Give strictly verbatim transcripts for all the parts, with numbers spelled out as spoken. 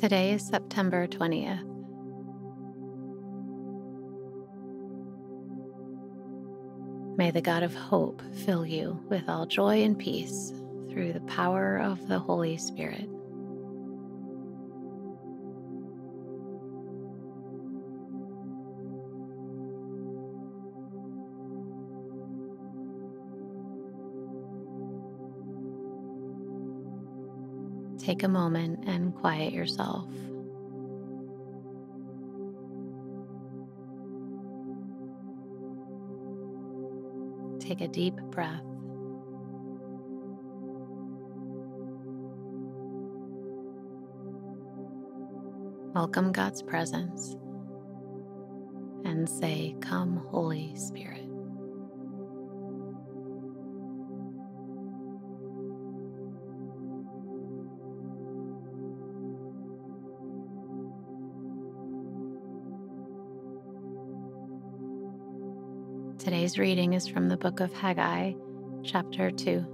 Today is September twentieth. May the God of hope fill you with all joy and peace through the power of the Holy Spirit. Take a moment and quiet yourself. Take a deep breath. Welcome God's presence and say, "Come, Holy Spirit." Today's reading is from the book of Haggai, chapter two.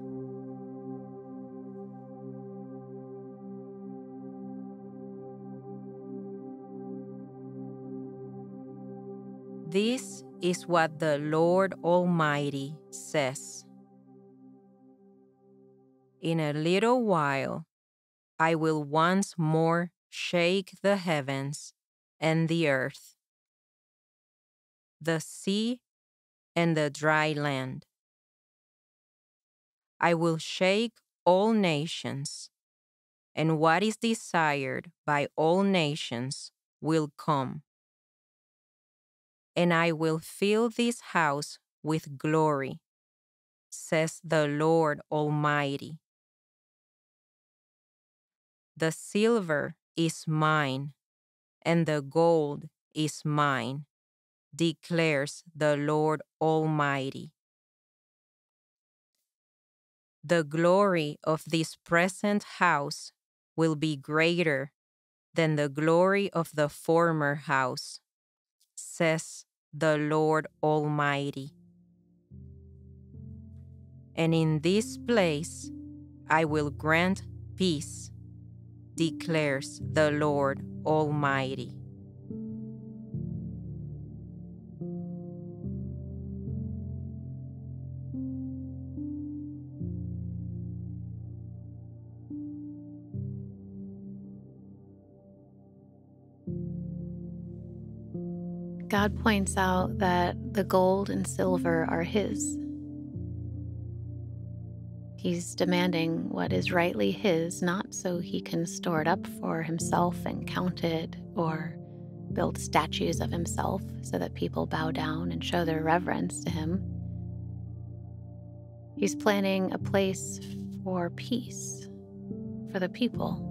This is what the Lord Almighty says. In a little while, I will once more shake the heavens and the earth, the sea and the dry land. I will shake all nations, and what is desired by all nations will come. And I will fill this house with glory, says the Lord Almighty. The silver is mine, and the gold is mine, declares the Lord Almighty. The glory of this present house will be greater than the glory of the former house, says the Lord Almighty. And in this place I will grant peace, declares the Lord Almighty. God points out that the gold and silver are His. He's demanding what is rightly His, not so He can store it up for Himself and count it, or build statues of Himself so that people bow down and show their reverence to Him. He's planning a place for peace for the people.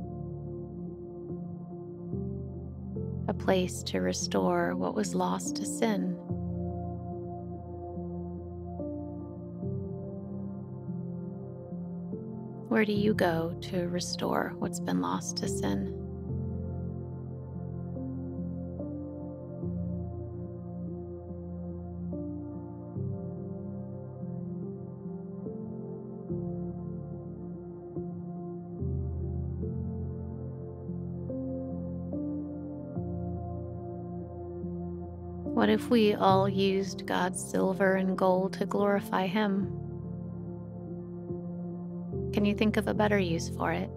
A place to restore what was lost to sin. Where do you go to restore what's been lost to sin? What if we all used God's silver and gold to glorify Him? Can you think of a better use for it?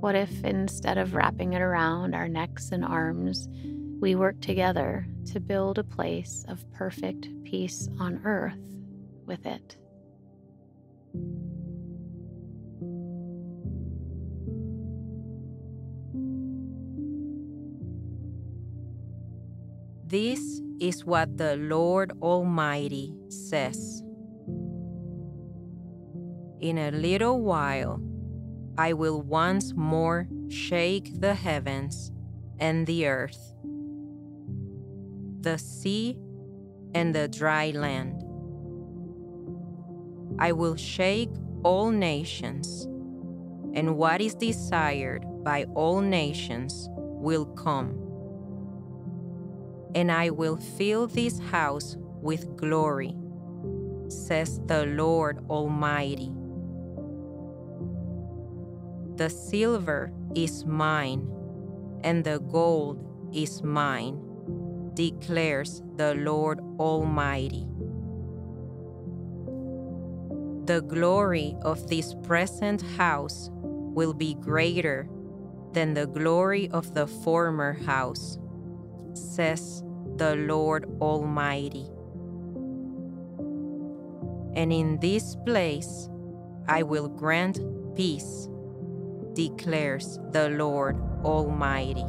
What if instead of wrapping it around our necks and arms, we work together to build a place of perfect peace on earth with it? This is what the Lord Almighty says. In a little while, I will once more shake the heavens and the earth, the sea and the dry land. I will shake all nations, and what is desired by all nations will come. And I will fill this house with glory, says the Lord Almighty. The silver is mine, and the gold is mine, declares the Lord Almighty. The glory of this present house will be greater than the glory of the former house, says the Lord Almighty. And in this place I will grant peace, declares the Lord Almighty.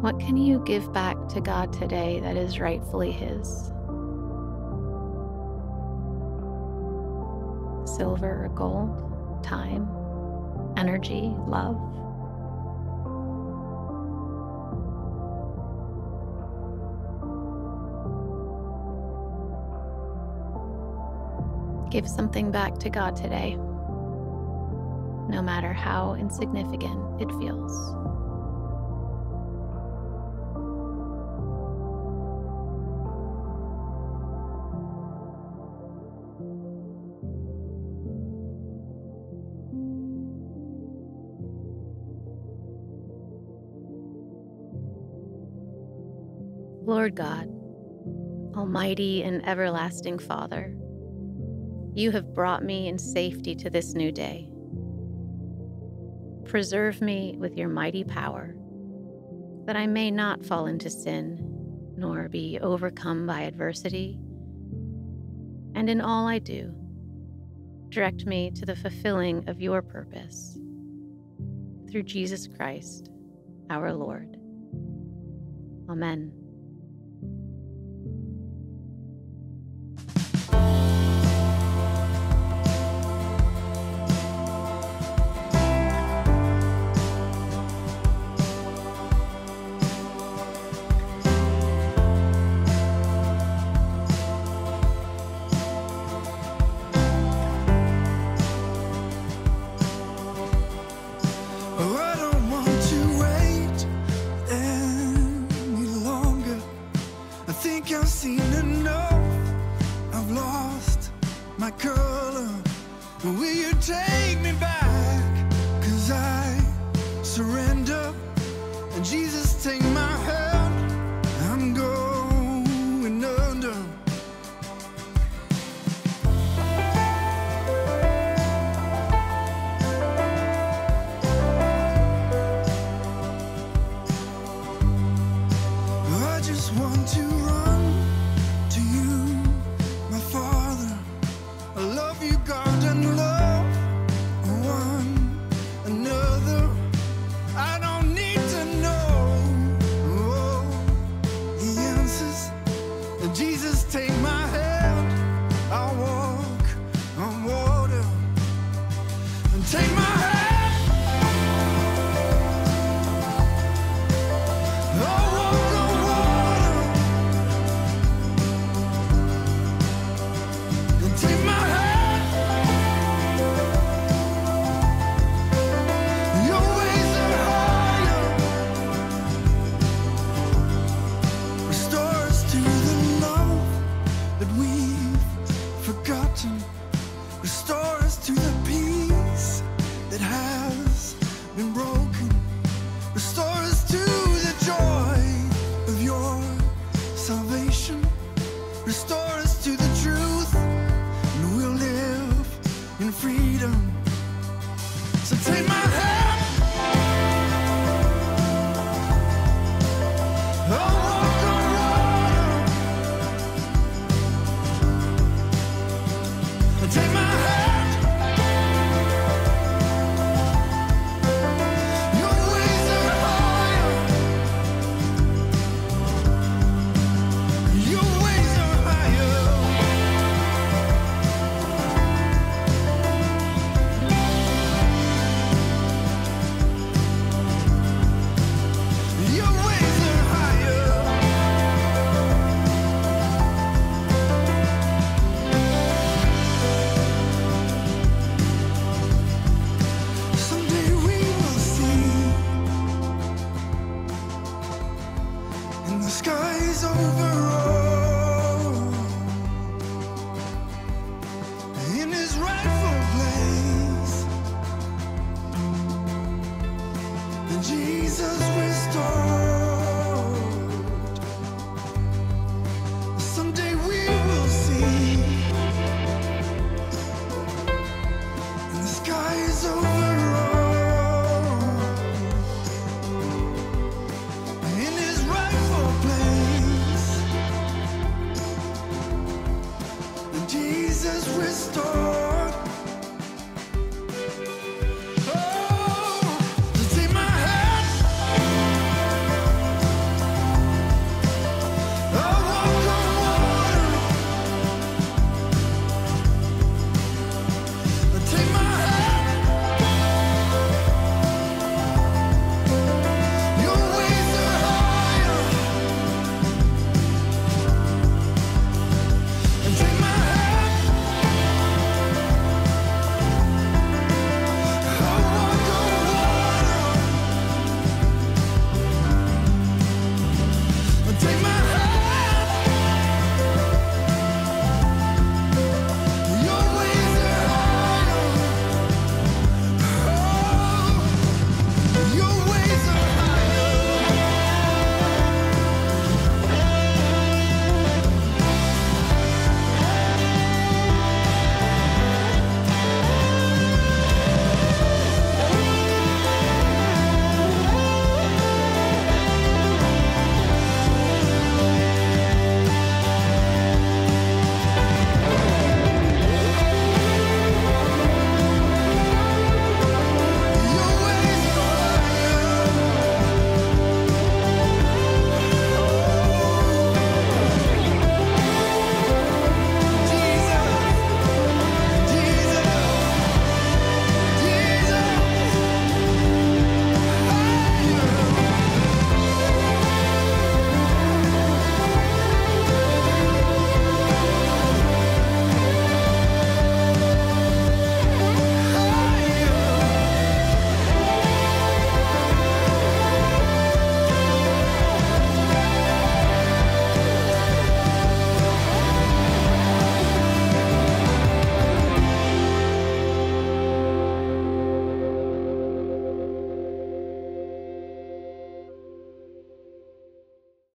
What can you give back to God today that is rightfully His? Silver or gold, time, energy, love. Give something back to God today, no matter how insignificant it feels. Lord God, Almighty and everlasting Father, you have brought me in safety to this new day. Preserve me with your mighty power, that I may not fall into sin, nor be overcome by adversity. And in all I do, direct me to the fulfilling of your purpose. Through Jesus Christ, our Lord. Amen. I've seen enough, I've lost my color. Will you take me back? Cause I surrender, and Jesus, take my hand. I'm going under. I just want to run to you, my Father. I love you, God, and love one another. I don't need to know oh, the answers. Jesus, take my hand. I'll walk on water and take my hand. Restore us to the peace story.